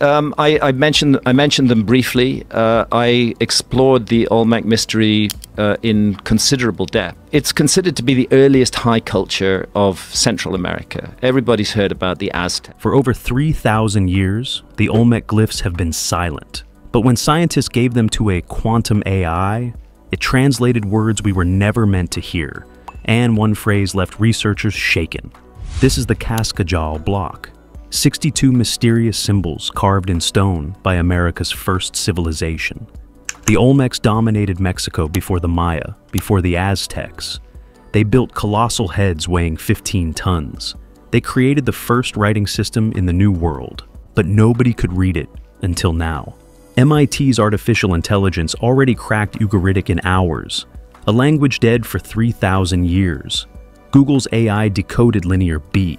I mentioned them briefly. I explored the Olmec mystery in considerable depth. It's considered to be the earliest high culture of Central America. Everybody's heard about the Aztec. For over 3,000 years, the Olmec glyphs have been silent. But when scientists gave them to a quantum AI, it translated words we were never meant to hear. And one phrase left researchers shaken. This is the Cascajal Block. 62 mysterious symbols carved in stone by America's first civilization. The Olmecs dominated Mexico before the Maya, before the Aztecs. They built colossal heads weighing 15 tons. They created the first writing system in the New World, but nobody could read it until now. MIT's artificial intelligence already cracked Ugaritic in hours, a language dead for 3,000 years. Google's AI decoded Linear B.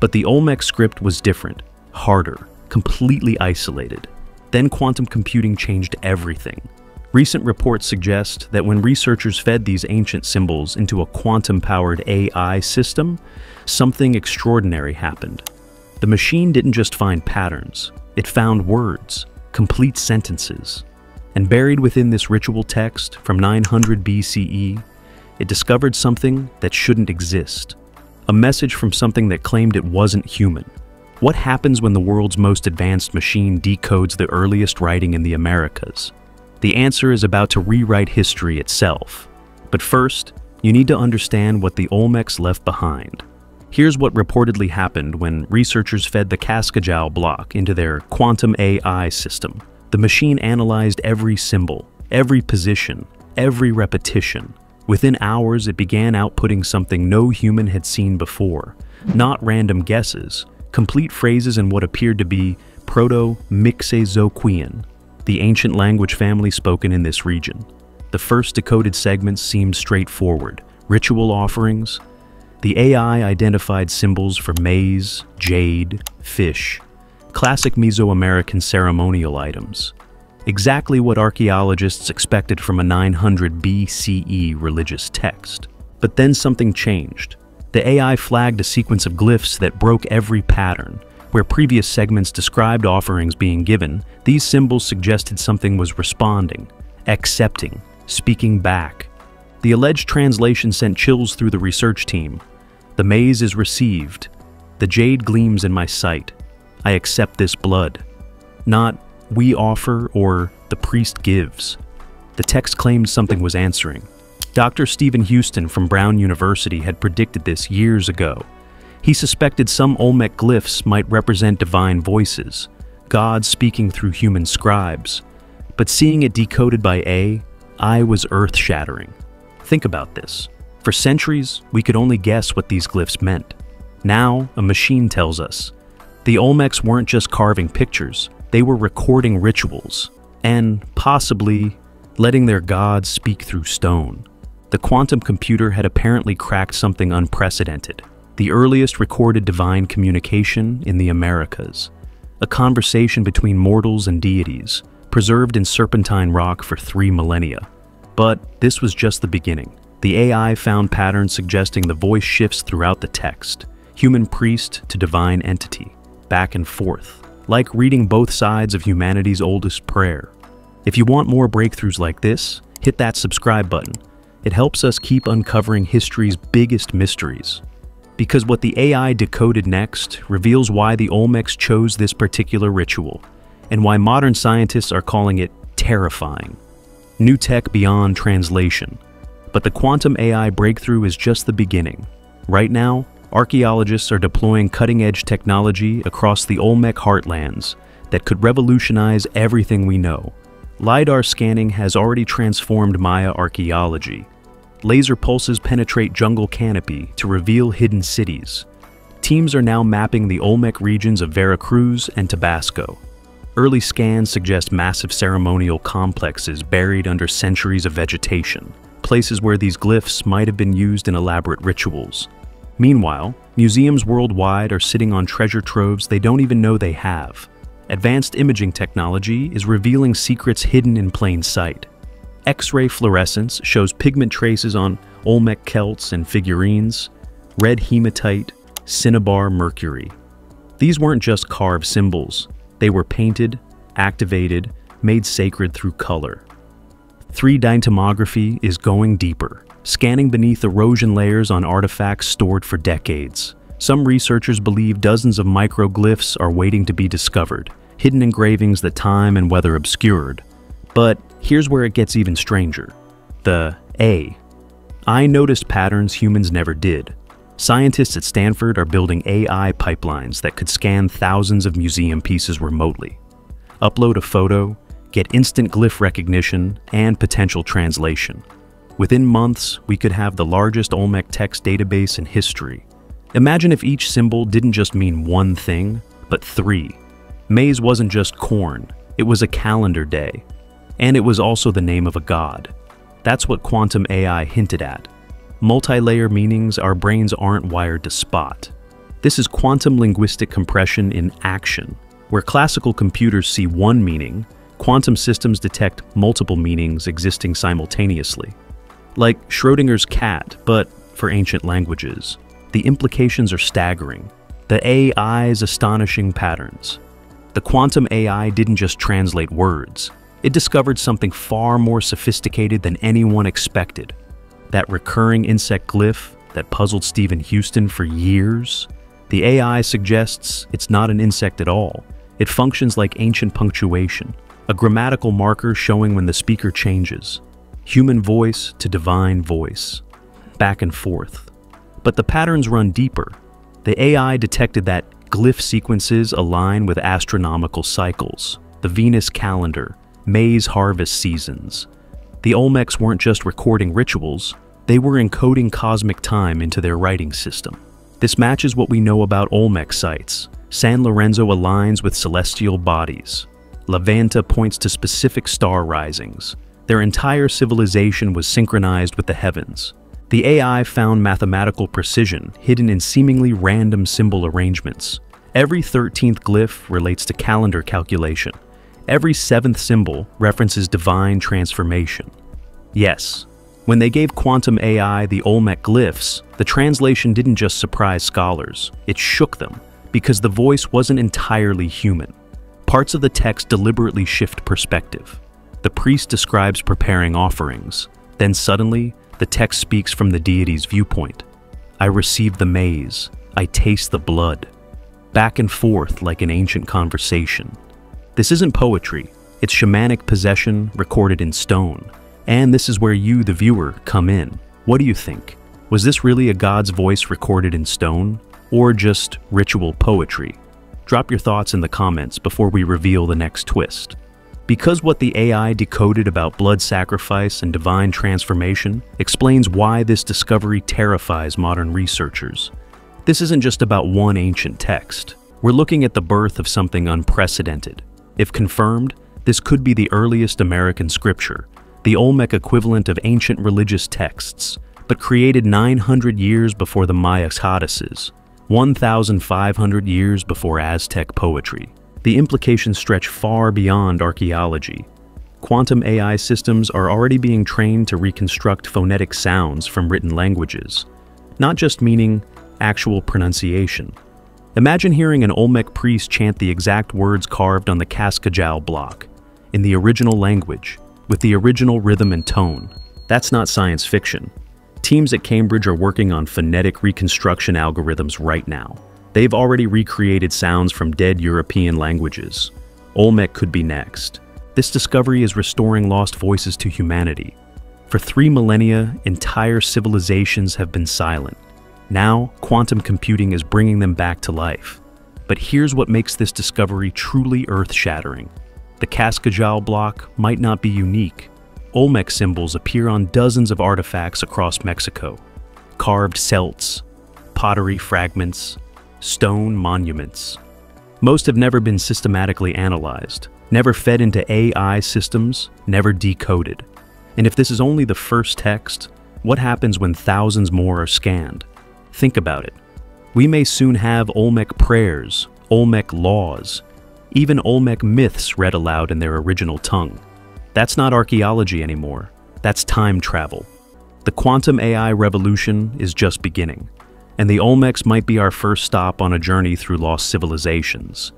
But the Olmec script was different, harder, completely isolated. Then quantum computing changed everything. Recent reports suggest that when researchers fed these ancient symbols into a quantum-powered AI system, something extraordinary happened. The machine didn't just find patterns, it found words, complete sentences. And buried within this ritual text from 900 BCE, it discovered something that shouldn't exist. A message from something that claimed it wasn't human. What happens when the world's most advanced machine decodes the earliest writing in the Americas? The answer is about to rewrite history itself. But first, you need to understand what the Olmecs left behind. Here's what reportedly happened when researchers fed the Cascajal block into their quantum AI system. The machine analyzed every symbol, every position, every repetition. Within hours, it began outputting something no human had seen before. Not random guesses, complete phrases in what appeared to be Proto-Mixe-Zoquean, the ancient language family spoken in this region. The first decoded segments seemed straightforward, ritual offerings. The AI identified symbols for maize, jade, fish, classic Mesoamerican ceremonial items. Exactly what archaeologists expected from a 900 BCE religious text. But then something changed. The AI flagged a sequence of glyphs that broke every pattern. Where previous segments described offerings being given, these symbols suggested something was responding, accepting, speaking back. The alleged translation sent chills through the research team. The maize is received. The jade gleams in my sight. I accept this blood. Not we offer or the priest gives. The text claimed something was answering. Dr. Stephen Houston from Brown University had predicted this years ago. He suspected some Olmec glyphs might represent divine voices, God speaking through human scribes. But seeing it decoded by AI was earth-shattering. Think about this. For centuries, we could only guess what these glyphs meant. Now, a machine tells us. The Olmecs weren't just carving pictures. They were recording rituals, and possibly letting their gods speak through stone. The quantum computer had apparently cracked something unprecedented, the earliest recorded divine communication in the Americas, a conversation between mortals and deities, preserved in serpentine rock for 3 millennia. But this was just the beginning. The AI found patterns suggesting the voice shifts throughout the text, human priest to divine entity, back and forth. Like reading both sides of humanity's oldest prayer. If you want more breakthroughs like this, hit that subscribe button. It helps us keep uncovering history's biggest mysteries. Because what the AI decoded next reveals why the Olmecs chose this particular ritual, and why modern scientists are calling it terrifying. New tech beyond translation. But the quantum AI breakthrough is just the beginning. Right now, archaeologists are deploying cutting-edge technology across the Olmec heartlands that could revolutionize everything we know. LiDAR scanning has already transformed Maya archaeology. Laser pulses penetrate jungle canopy to reveal hidden cities. Teams are now mapping the Olmec regions of Veracruz and Tabasco. Early scans suggest massive ceremonial complexes buried under centuries of vegetation, places where these glyphs might have been used in elaborate rituals. Meanwhile, museums worldwide are sitting on treasure troves they don't even know they have. Advanced imaging technology is revealing secrets hidden in plain sight. X-ray fluorescence shows pigment traces on Olmec celts and figurines, red hematite, cinnabar mercury. These weren't just carved symbols. They were painted, activated, made sacred through color. 3D tomography is going deeper, scanning beneath erosion layers on artifacts stored for decades. Some researchers believe dozens of microglyphs are waiting to be discovered, hidden engravings that time and weather obscured. But here's where it gets even stranger. The A. I noticed patterns humans never did. Scientists at Stanford are building AI pipelines that could scan thousands of museum pieces remotely, upload a photo, get instant glyph recognition, and potential translation. Within months, we could have the largest Olmec text database in history. Imagine if each symbol didn't just mean one thing, but three. Maize wasn't just corn, it was a calendar day. And it was also the name of a god. That's what quantum AI hinted at. Multi-layer meanings our brains aren't wired to spot. This is quantum linguistic compression in action. Where classical computers see one meaning, quantum systems detect multiple meanings existing simultaneously. Like Schrödinger's cat, but for ancient languages. The implications are staggering. The AI's astonishing patterns. The quantum AI didn't just translate words. It discovered something far more sophisticated than anyone expected. That recurring insect glyph that puzzled Stephen Houston for years. The AI suggests it's not an insect at all. It functions like ancient punctuation, a grammatical marker showing when the speaker changes. Human voice to divine voice. Back and forth. But the patterns run deeper. The AI detected that glyph sequences align with astronomical cycles, the Venus calendar, maize harvest seasons. The Olmecs weren't just recording rituals, they were encoding cosmic time into their writing system. This matches what we know about Olmec sites. San Lorenzo aligns with celestial bodies. Levanta points to specific star risings. Their entire civilization was synchronized with the heavens. The AI found mathematical precision hidden in seemingly random symbol arrangements. Every 13th glyph relates to calendar calculation. Every 7th symbol references divine transformation. Yes, when they gave quantum AI the Olmec glyphs, the translation didn't just surprise scholars, it shook them, because the voice wasn't entirely human. Parts of the text deliberately shift perspective. The priest describes preparing offerings, then suddenly, the text speaks from the deity's viewpoint. I receive the maize, I taste the blood. Back and forth like an ancient conversation. This isn't poetry, it's shamanic possession recorded in stone. And this is where you, the viewer, come in. What do you think? Was this really a god's voice recorded in stone? Or just ritual poetry? Drop your thoughts in the comments before we reveal the next twist. Because what the AI decoded about blood sacrifice and divine transformation explains why this discovery terrifies modern researchers. This isn't just about one ancient text. We're looking at the birth of something unprecedented. If confirmed, this could be the earliest American scripture, the Olmec equivalent of ancient religious texts, but created 900 years before the Maya codices, 1,500 years before Aztec poetry. The implications stretch far beyond archaeology. Quantum AI systems are already being trained to reconstruct phonetic sounds from written languages, not just meaning, actual pronunciation. Imagine hearing an Olmec priest chant the exact words carved on the Cascajal block, in the original language, with the original rhythm and tone. That's not science fiction. Teams at Cambridge are working on phonetic reconstruction algorithms right now. They've already recreated sounds from dead European languages. Olmec could be next. This discovery is restoring lost voices to humanity. For 3 millennia, entire civilizations have been silent. Now, quantum computing is bringing them back to life. But here's what makes this discovery truly earth-shattering. The Cascajal block might not be unique. Olmec symbols appear on dozens of artifacts across Mexico. Carved celts, pottery fragments, stone monuments. Most have never been systematically analyzed, never fed into AI systems, never decoded. And if this is only the first text, what happens when thousands more are scanned? Think about it. We may soon have Olmec prayers, Olmec laws, even Olmec myths read aloud in their original tongue. That's not archaeology anymore. That's time travel. The quantum AI revolution is just beginning. And the Olmecs might be our first stop on a journey through lost civilizations.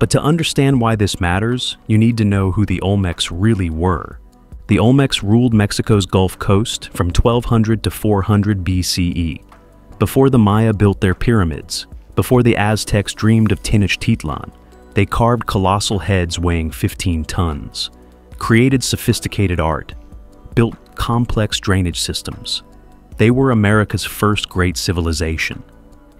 But to understand why this matters, you need to know who the Olmecs really were. The Olmecs ruled Mexico's Gulf Coast from 1200 to 400 BCE, before the Maya built their pyramids, before the Aztecs dreamed of Tenochtitlan. They carved colossal heads weighing 15 tons, created sophisticated art, built complex drainage systems. They were America's first great civilization,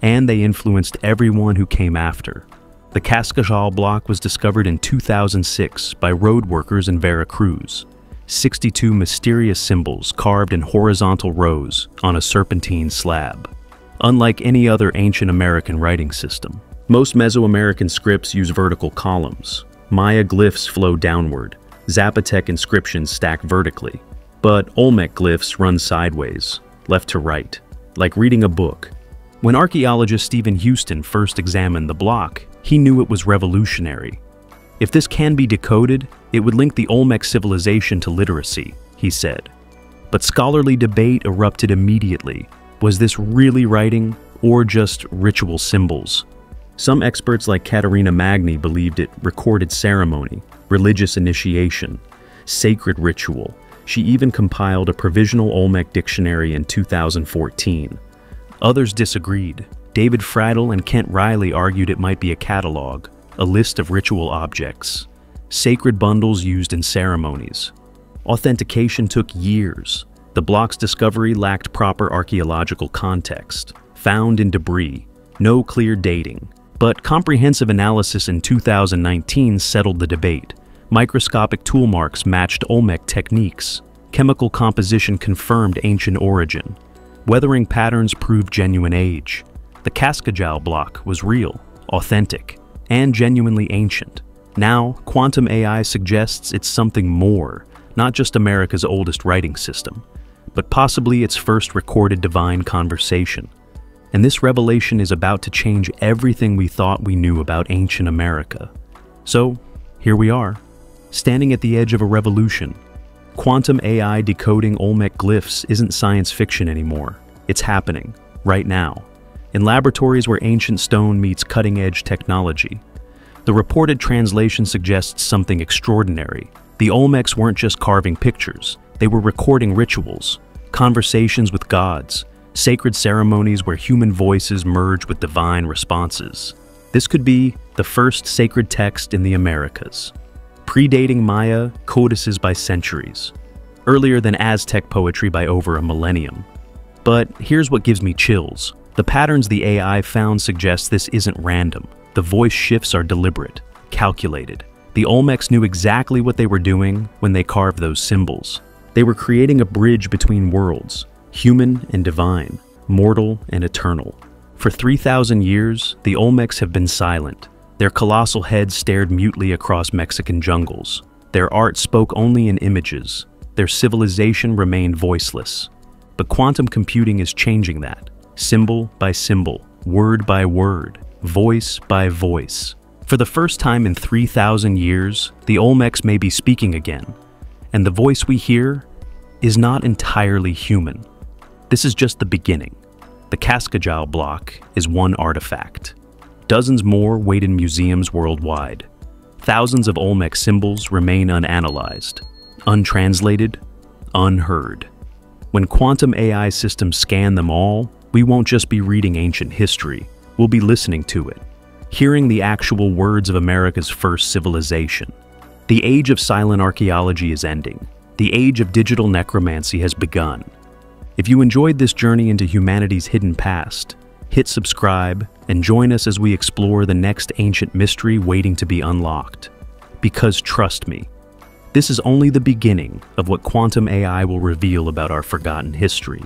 and they influenced everyone who came after. The Cascajal Block was discovered in 2006 by road workers in Veracruz. 62 mysterious symbols carved in horizontal rows on a serpentine slab. Unlike any other ancient American writing system, most Mesoamerican scripts use vertical columns. Maya glyphs flow downward. Zapotec inscriptions stack vertically. But Olmec glyphs run sideways, left to right, like reading a book. When archaeologist Stephen Houston first examined the block, he knew it was revolutionary. If this can be decoded, it would link the Olmec civilization to literacy, he said. But scholarly debate erupted immediately. Was this really writing or just ritual symbols? Some experts like Caterina Magni believed it recorded ceremony, religious initiation, sacred ritual. She even compiled a provisional Olmec dictionary in 2014. Others disagreed. David Fradel and Kent Riley argued it might be a catalog, a list of ritual objects, sacred bundles used in ceremonies. Authentication took years. The block's discovery lacked proper archaeological context, found in debris, no clear dating. But comprehensive analysis in 2019 settled the debate. Microscopic tool marks matched Olmec techniques. Chemical composition confirmed ancient origin. Weathering patterns proved genuine age. The Cascajal block was real, authentic, and genuinely ancient. Now, quantum AI suggests it's something more, not just America's oldest writing system, but possibly its first recorded divine conversation. And this revelation is about to change everything we thought we knew about ancient America. So, here we are, standing at the edge of a revolution. Quantum AI decoding Olmec glyphs isn't science fiction anymore. It's happening, right now, in laboratories where ancient stone meets cutting-edge technology. The reported translation suggests something extraordinary. The Olmecs weren't just carving pictures. They were recording rituals, conversations with gods, sacred ceremonies where human voices merge with divine responses. This could be the first sacred text in the Americas, predating Maya codices by centuries, earlier than Aztec poetry by over a millennium. But here's what gives me chills. The patterns the AI found suggest this isn't random. The voice shifts are deliberate, calculated. The Olmecs knew exactly what they were doing when they carved those symbols. They were creating a bridge between worlds, human and divine, mortal and eternal. For 3,000 years, the Olmecs have been silent. Their colossal heads stared mutely across Mexican jungles. Their art spoke only in images. Their civilization remained voiceless. But quantum computing is changing that. Symbol by symbol, word by word, voice by voice. For the first time in 3,000 years, the Olmecs may be speaking again, and the voice we hear is not entirely human. This is just the beginning. The Cascajal block is one artifact. Dozens more wait in museums worldwide. Thousands of Olmec symbols remain unanalyzed, untranslated, unheard. When quantum AI systems scan them all, we won't just be reading ancient history, we'll be listening to it, hearing the actual words of America's first civilization. The age of silent archaeology is ending. The age of digital necromancy has begun. If you enjoyed this journey into humanity's hidden past, hit subscribe and join us as we explore the next ancient mystery waiting to be unlocked. Because trust me, this is only the beginning of what quantum AI will reveal about our forgotten history.